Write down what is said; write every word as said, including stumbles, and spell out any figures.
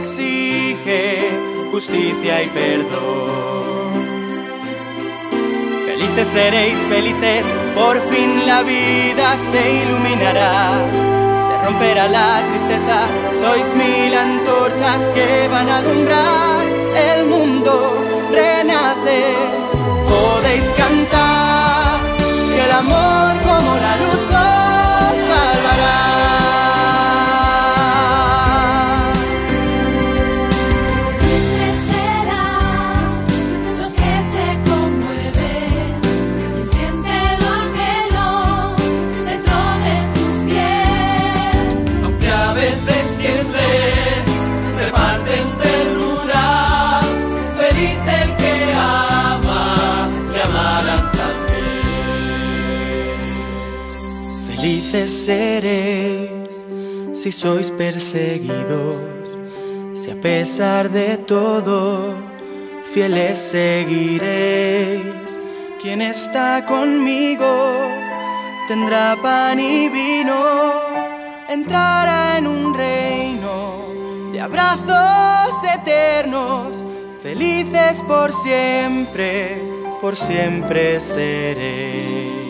exige justicia y perdón. Felices seréis, felices, por fin la vida se iluminará. Se romperá la tristeza, sois mil antorchas que van a alumbrar. El mundo renace, podéis cantar que el amor como la luz os salvará. Felices seréis si sois perseguidos, si a pesar de todo fieles seguiréis. Quien está conmigo tendrá pan y vino, entrará en un reino de abrazos eternos. Felices por siempre, por siempre seréis.